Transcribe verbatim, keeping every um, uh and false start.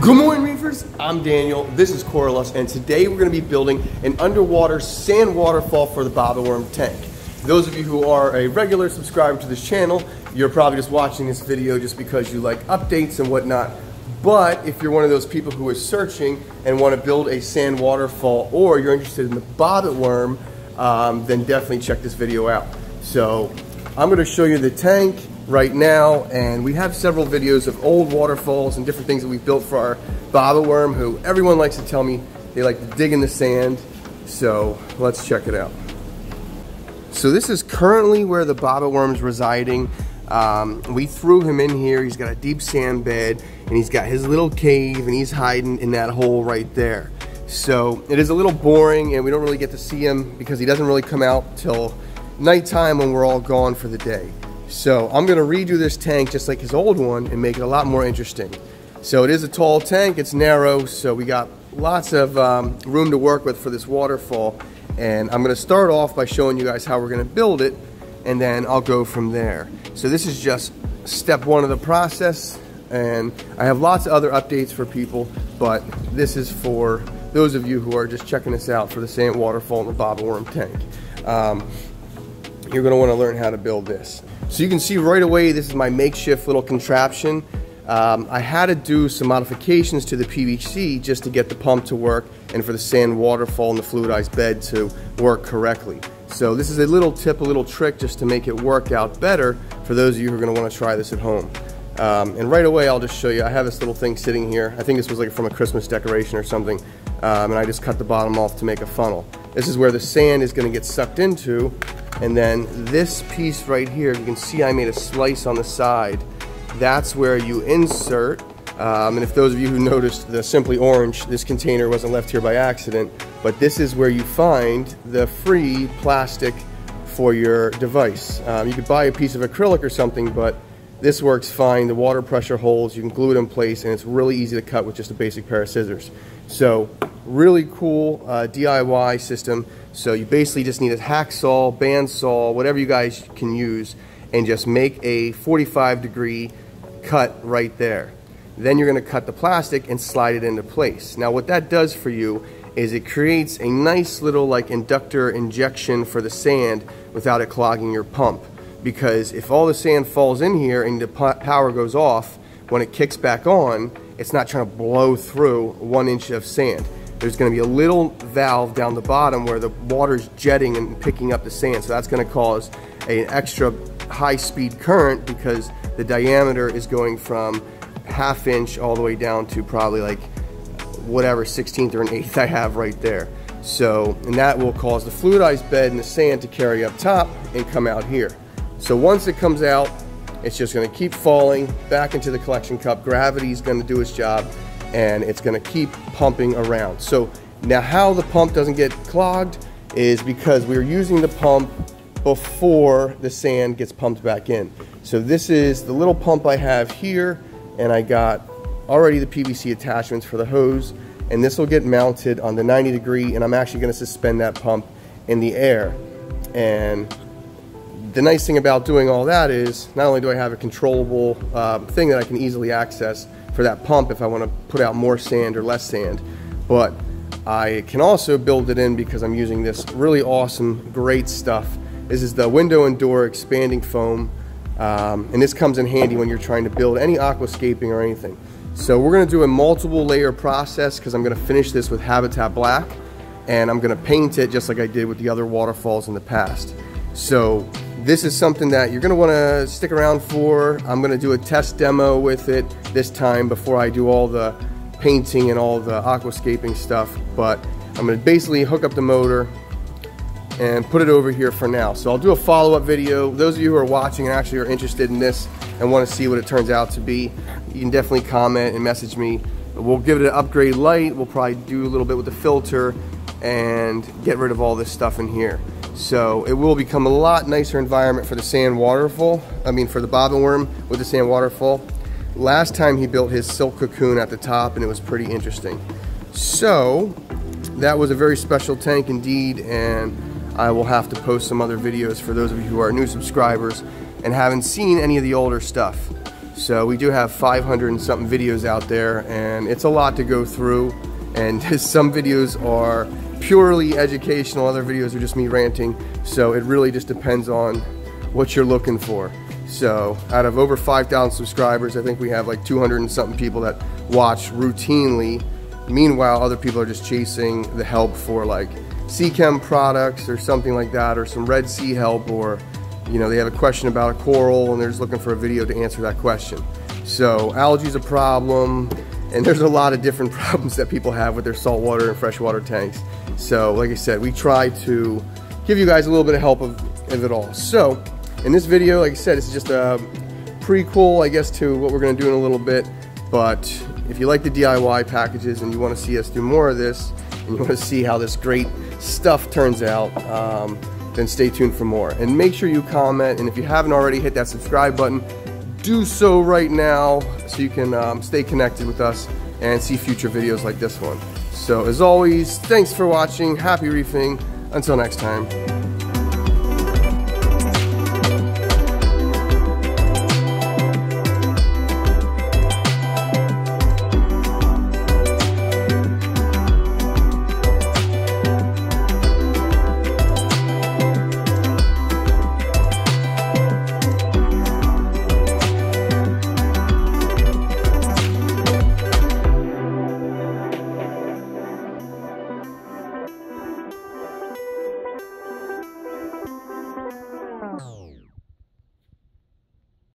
Good morning, reefers. I'm Daniel, this is Coralus, and today we're going to be building an underwater sand waterfall for the Bobbit Worm tank. Those of you who are a regular subscriber to this channel, you're probably just watching this video just because you like updates and whatnot, but if you're one of those people who is searching and want to build a sand waterfall, or you're interested in the Bobbit Worm, um, then definitely check this video out. So I'm going to show you the tank right now, and we have several videos of old waterfalls and different things that we've built for our Bobbit Worm, who everyone likes to tell me they like to dig in the sand. So let's check it out. So this is currently where the Bobbit Worm is residing. Um, we threw him in here. He's got a deep sand bed, and he's got his little cave, and he's hiding in that hole right there. So it is a little boring, and we don't really get to see him because he doesn't really come out till nighttime when we're all gone for the day. So I'm gonna redo this tank just like his old one and make it a lot more interesting. So it is a tall tank, it's narrow, so we got lots of um, room to work with for this waterfall. And I'm gonna start off by showing you guys how we're gonna build it, and then I'll go from there. So this is just step one of the process, and I have lots of other updates for people, but this is for those of you who are just checking us out for the sand waterfall and the Bobbit Worm tank. Um, you're gonna wanna learn how to build this. So you can see right away, this is my makeshift little contraption. Um, I had to do some modifications to the P V C just to get the pump to work and for the sand waterfall and the fluidized bed to work correctly. So this is a little tip, a little trick just to make it work out better for those of you who are gonna wanna try this at home. Um, and right away, I'll just show you, I have this little thing sitting here. I think this was like from a Christmas decoration or something. Um, and I just cut the bottom off to make a funnel. This is where the sand is gonna get sucked into. And then this piece right here, you can see I made a slice on the side. That's where you insert, um, and if those of you who noticed the Simply Orange, this container wasn't left here by accident, but this is where you find the free plastic for your device. Um, you could buy a piece of acrylic or something, but this works fine. The water pressure holds, you can glue it in place, and it's really easy to cut with just a basic pair of scissors. So really cool uh, D I Y system. So you basically just need a hacksaw, bandsaw, whatever you guys can use, and just make a forty-five degree cut right there. Then you're gonna cut the plastic and slide it into place. Now what that does for you is it creates a nice little like inductor injection for the sand without it clogging your pump. Because if all the sand falls in here and the power goes off, when it kicks back on, it's not trying to blow through one inch of sand. There's gonna be a little valve down the bottom where the water's jetting and picking up the sand. So that's gonna cause an extra high speed current because the diameter is going from half inch all the way down to probably like whatever sixteenth or an eighth I have right there. So, and that will cause the fluidized bed and the sand to carry up top and come out here. So once it comes out, it's just gonna keep falling back into the collection cup. Gravity's gonna do its job, and it's gonna keep pumping around. So now how the pump doesn't get clogged is because we're using the pump before the sand gets pumped back in. So this is the little pump I have here, and I got already the P V C attachments for the hose, and this will get mounted on the ninety degree, and I'm actually gonna suspend that pump in the air. And the nice thing about doing all that is not only do I have a controllable uh, thing that I can easily access for that pump if I want to put out more sand or less sand, but I can also build it in because I'm using this really awesome, great stuff. This is the window and door expanding foam, um, and this comes in handy when you're trying to build any aquascaping or anything. So we're going to do a multiple layer process because I'm going to finish this with Habitat Black, and I'm going to paint it just like I did with the other waterfalls in the past. So this is something that you're gonna wanna stick around for. I'm gonna do a test demo with it this time before I do all the painting and all the aquascaping stuff, but I'm gonna basically hook up the motor and put it over here for now. So I'll do a follow-up video. Those of you who are watching and actually are interested in this and wanna see what it turns out to be, you can definitely comment and message me. We'll give it an upgrade light. We'll probably do a little bit with the filter and get rid of all this stuff in here. So it will become a lot nicer environment for the sand waterfall, I mean for the Bobbit Worm with the sand waterfall. Last time he built his silk cocoon at the top, and it was pretty interesting. So that was a very special tank indeed, and I will have to post some other videos for those of you who are new subscribers and haven't seen any of the older stuff. So we do have five hundred and something videos out there, and it's a lot to go through, and some videos are purely educational, other videos are just me ranting, so it really just depends on what you're looking for. So out of over five thousand subscribers, I think we have like two hundred and something people that watch routinely. Meanwhile, other people are just chasing the help for like SeaChem products or something like that, or some Red Sea help, or you know, they have a question about a coral and they're just looking for a video to answer that question. So algae is a problem, and there's a lot of different problems that people have with their saltwater and freshwater tanks. So like I said, we try to give you guys a little bit of help of, of it all. So in this video, like I said, it's just a prequel, I guess, to what we're going to do in a little bit. But if you like the D I Y packages and you want to see us do more of this, and you want to see how this great stuff turns out, um, then stay tuned for more. And make sure you comment, and if you haven't already, hit that subscribe button. Do so right now so you can um, stay connected with us and see future videos like this one. So as always, thanks for watching, happy reefing, until next time.